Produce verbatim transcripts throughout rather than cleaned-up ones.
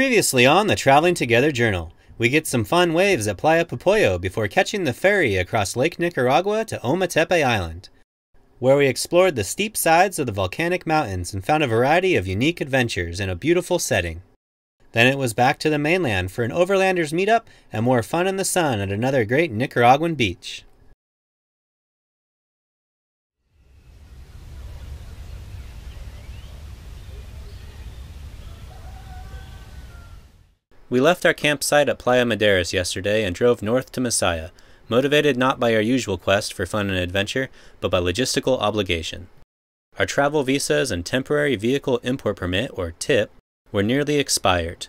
Previously on the Traveling Together Journal, we get some fun waves at Playa Popoyo before catching the ferry across Lake Nicaragua to Ometepe Island, where we explored the steep sides of the volcanic mountains and found a variety of unique adventures in a beautiful setting. Then it was back to the mainland for an Overlanders meetup and more fun in the sun at another great Nicaraguan beach. We left our campsite at Playa Maderas yesterday and drove north to Masaya, motivated not by our usual quest for fun and adventure, but by logistical obligation. Our travel visas and temporary vehicle import permit, or T I P, were nearly expired.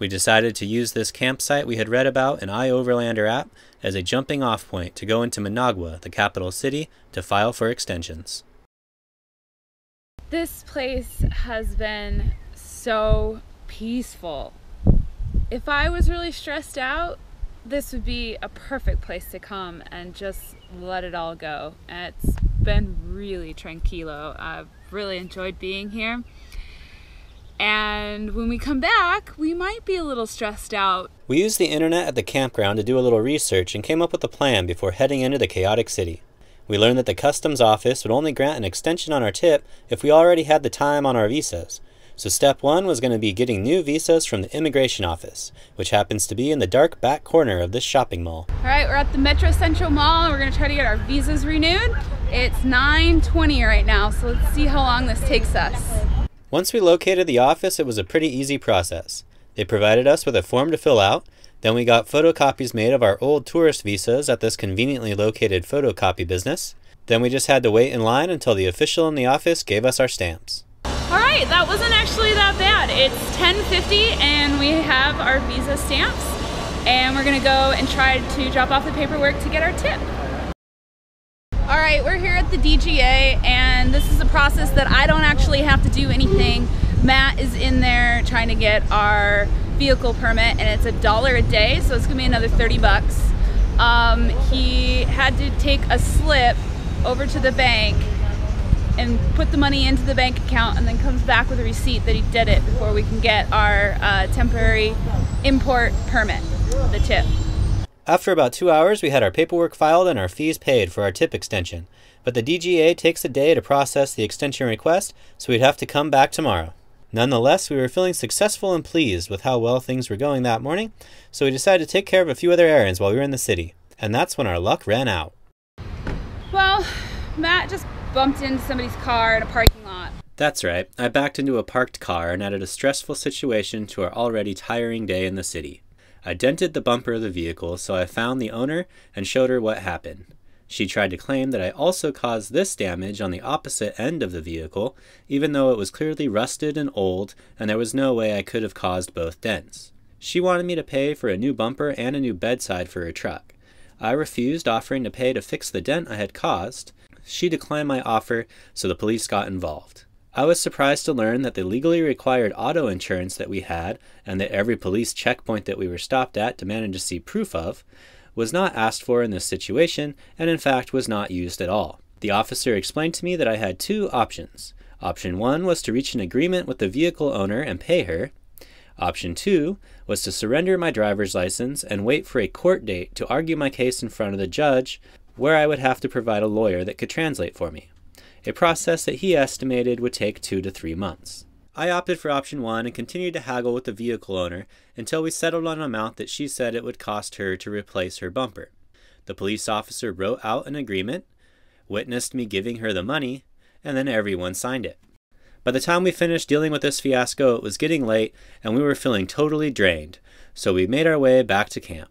We decided to use this campsite we had read about in iOverlander app as a jumping-off point to go into Managua, the capital city, to file for extensions. This place has been so peaceful. If I was really stressed out, this would be a perfect place to come and just let it all go. It's been really tranquilo. I've really enjoyed being here. And when we come back, we might be a little stressed out. We used the internet at the campground to do a little research and came up with a plan before heading into the chaotic city. We learned that the customs office would only grant an extension on our tip if we already had the time on our visas. So step one was going to be getting new visas from the immigration office, which happens to be in the dark back corner of this shopping mall. All right, we're at the Metro Central Mall and we're going to try to get our visas renewed. It's nine twenty right now, so let's see how long this takes us. Once we located the office, it was a pretty easy process. They provided us with a form to fill out, then we got photocopies made of our old tourist visas at this conveniently located photocopy business. Then we just had to wait in line until the official in the office gave us our stamps. Alright, that wasn't actually that bad. It's ten fifty and we have our visa stamps and we're gonna go and try to drop off the paperwork to get our tip. Alright, we're here at the D G A and this is a process that I don't actually have to do anything. Matt is in there trying to get our vehicle permit and it's a dollar a day, so it's gonna be another thirty bucks. Um, he had to take a slip over to the bank and put the money into the bank account and then comes back with a receipt that he did it before we can get our uh, temporary import permit, the tip. After about two hours, we had our paperwork filed and our fees paid for our tip extension, but the D G A takes a day to process the extension request, so we'd have to come back tomorrow. Nonetheless, we were feeling successful and pleased with how well things were going that morning, so we decided to take care of a few other errands while we were in the city, and that's when our luck ran out. Well, Matt just bumped into somebody's car in a parking lot. That's right. I backed into a parked car and added a stressful situation to our already tiring day in the city. I dented the bumper of the vehicle, so I found the owner and showed her what happened. She tried to claim that I also caused this damage on the opposite end of the vehicle, even though it was clearly rusted and old, and there was no way I could have caused both dents. She wanted me to pay for a new bumper and a new bedside for her truck. I refused, offering to pay to fix the dent I had caused. She declined my offer, so the police got involved. I was surprised to learn that the legally required auto insurance that we had, and that every police checkpoint that we were stopped at demanded to see proof of, was not asked for in this situation, and in fact was not used at all. The officer explained to me that I had two options. Option one was to reach an agreement with the vehicle owner and pay her. Option two was to surrender my driver's license and wait for a court date to argue my case in front of the judge, where I would have to provide a lawyer that could translate for me, a process that he estimated would take two to three months. I opted for option one and continued to haggle with the vehicle owner until we settled on an amount that she said it would cost her to replace her bumper. The police officer wrote out an agreement, witnessed me giving her the money, and then everyone signed it. By the time we finished dealing with this fiasco, it was getting late and we were feeling totally drained, so we made our way back to camp.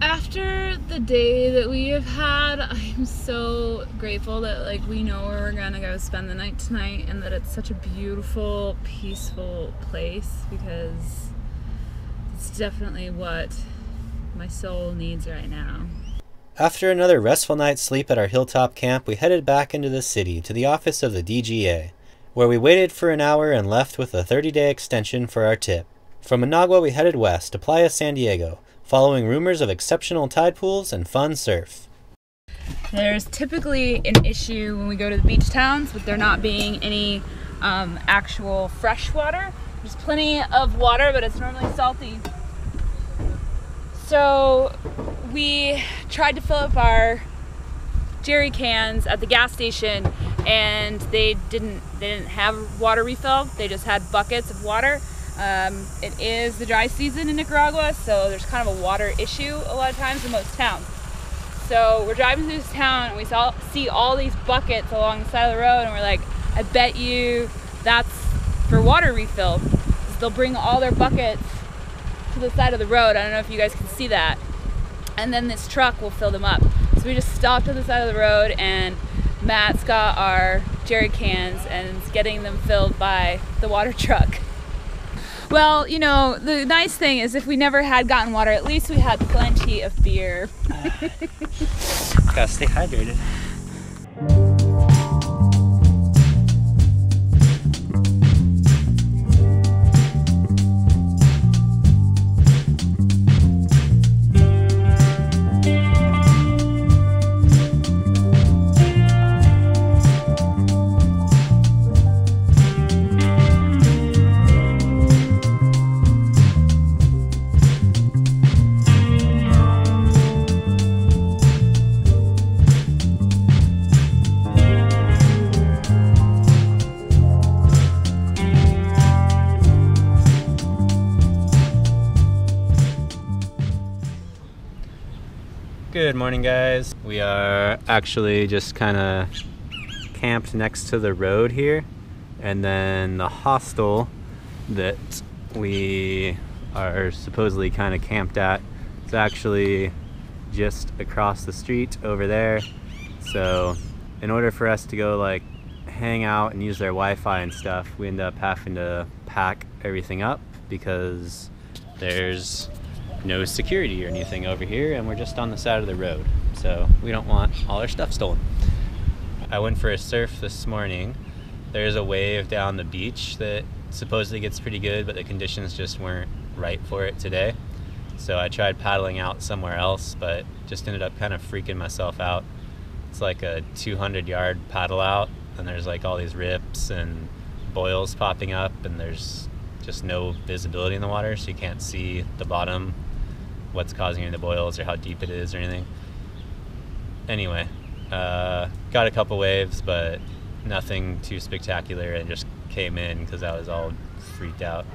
After the day that we have had, I'm so grateful that like we know where we're gonna go spend the night tonight and that it's such a beautiful, peaceful place, because it's definitely what my soul needs right now. After another restful night's sleep at our hilltop camp, we headed back into the city to the office of the D G A, where we waited for an hour and left with a thirty-day extension for our tip. From Managua, we headed west to Playa San Diego, following rumors of exceptional tide pools and fun surf. There's typically an issue when we go to the beach towns with there not being any um, actual fresh water, There's plenty of water, but it's normally salty. So we tried to fill up our jerry cans at the gas station, and they didn't they didn't have water refill. They just had buckets of water. Um, it is the dry season in Nicaragua, so there's kind of a water issue a lot of times in most towns. So we're driving through this town and we saw, see all these buckets along the side of the road, and we're like, I bet you that's for water refill. They'll bring all their buckets to the side of the road. I don't know if you guys can see that. And then this truck will fill them up. So we just stopped on the side of the road, and Matt's got our jerry cans and is getting them filled by the water truck. Well, you know, the nice thing is if we never had gotten water, at least we had plenty of beer. Gotta stay hydrated. Good morning, guys. We are actually just kind of camped next to the road here, and then the hostel that we are supposedly kind of camped at is actually just across the street over there. So in order for us to go like hang out and use their Wi-Fi and stuff, we end up having to pack everything up because there's no security or anything over here, and we're just on the side of the road, so we don't want all our stuff stolen. I went for a surf this morning. There's a wave down the beach that supposedly gets pretty good, but the conditions just weren't right for it today. So I tried paddling out somewhere else, but just ended up kind of freaking myself out. It's like a two hundred yard paddle out, and there's like all these rips and boils popping up, and there's just no visibility in the water, so you can't see the bottom, what's causing any of the boils or how deep it is or anything. Anyway, uh, got a couple waves, but nothing too spectacular, and just came in because I was all freaked out.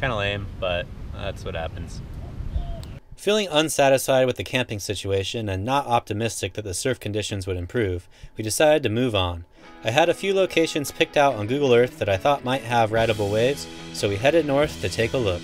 Kind of lame, but that's what happens. Feeling unsatisfied with the camping situation and not optimistic that the surf conditions would improve, we decided to move on. I had a few locations picked out on Google Earth that I thought might have rideable waves, so we headed north to take a look.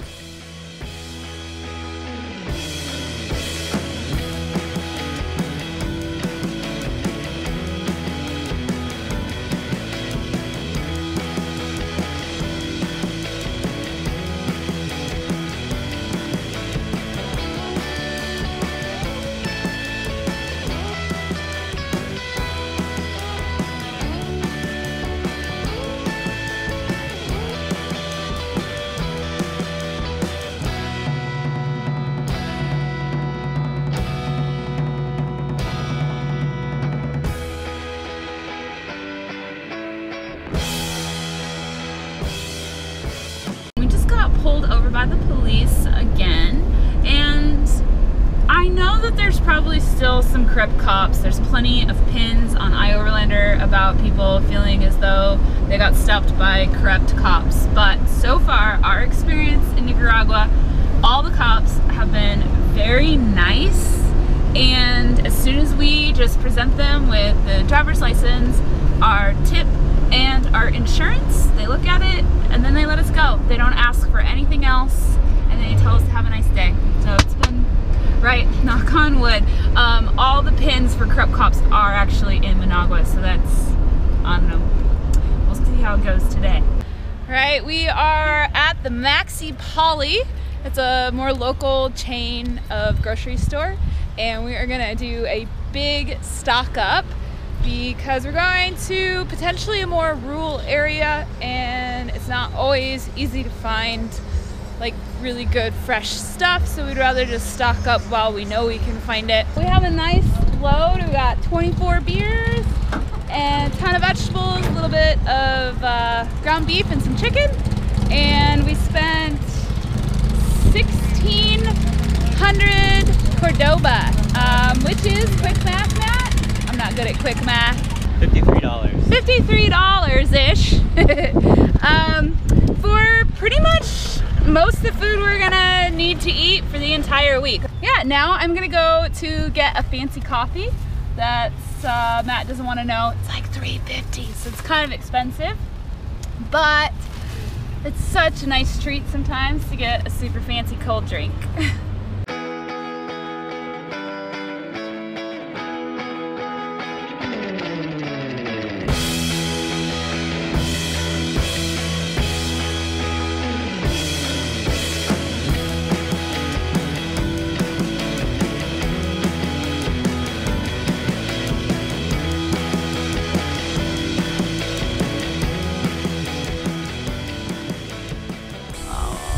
Again, and I know that there's probably still some crept cops. There's plenty of pins on iOverlander about people feeling as though they got stopped by crept cops, but so far our experience in Nicaragua, all the cops have been very nice, and as soon as we just present them with the driver's license, our tip, and our insurance, they look at it and then they let us go. They don't ask for anything else, and they tell us to have a nice day. So it's been, right, knock on wood. Um, all the pins for corrupt cops are actually in Managua, so that's, I don't know, we'll see how it goes today. All right, we are at the Maxi Poly. It's a more local chain of grocery store, and we are gonna do a big stock up because we're going to potentially a more rural area, and it's not always easy to find like really good fresh stuff, so we'd rather just stock up while we know we can find it. We have a nice load. We got twenty-four beers and a ton of vegetables, a little bit of uh, ground beef and some chicken, and we spent sixteen hundred Cordoba, um, which is quick math, Matt. I'm not good at quick math. fifty-three dollars. fifty-three dollars-ish um, for pretty much most of the food we're gonna need to eat for the entire week. Yeah, now I'm gonna go to get a fancy coffee that's uh, Matt doesn't want to know. It's like three fifty, so it's kind of expensive, but it's such a nice treat sometimes to get a super fancy cold drink.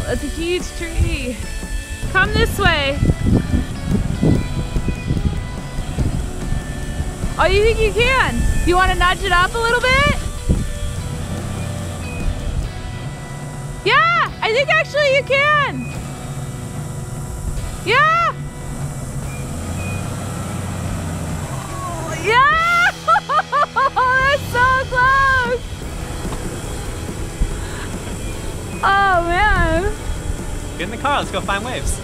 That's a huge tree. Come this way. Oh, you think you can? You want to nudge it up a little bit? Yeah, I think actually you can. Yeah. Yeah. That's so close. Oh man. Get in the car, let's go find waves.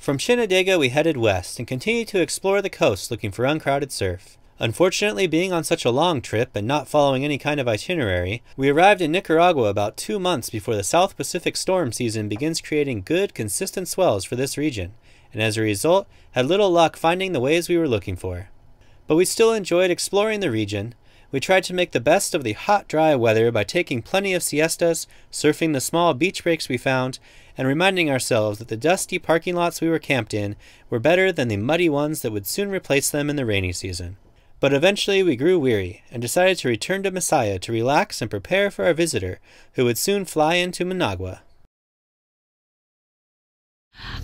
From Chinandega, we headed west and continued to explore the coast looking for uncrowded surf. Unfortunately, being on such a long trip and not following any kind of itinerary, we arrived in Nicaragua about two months before the South Pacific storm season begins creating good, consistent swells for this region, and as a result, had little luck finding the waves we were looking for. But we still enjoyed exploring the region. We tried to make the best of the hot, dry weather by taking plenty of siestas, surfing the small beach breaks we found, and reminding ourselves that the dusty parking lots we were camped in were better than the muddy ones that would soon replace them in the rainy season. But eventually we grew weary and decided to return to Masaya to relax and prepare for our visitor, who would soon fly into Managua.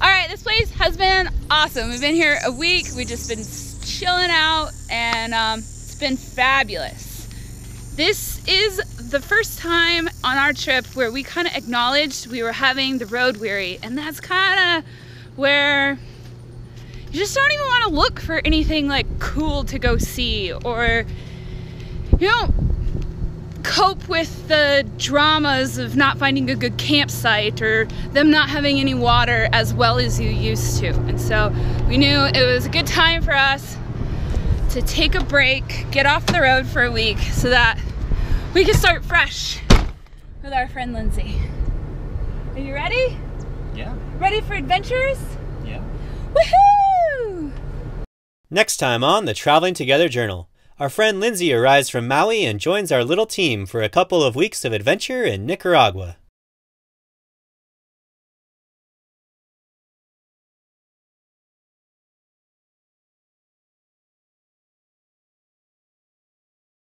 Alright, this place has been awesome. We've been here a week, we've just been chilling out, and um, it's been fabulous. This is the first time on our trip where we kind of acknowledged we were having the road weary, and that's kind of where you just don't even want to look for anything like cool to go see, or you don't cope with the dramas of not finding a good campsite or them not having any water as well as you used to. And so we knew it was a good time for us to take a break, get off the road for a week so that we can start fresh with our friend Lindsay. Are you ready? Yeah. Ready for adventures? Yeah. Woohoo! Next time on the Traveling Together Journal, our friend Lindsay arrives from Maui and joins our little team for a couple of weeks of adventure in Nicaragua.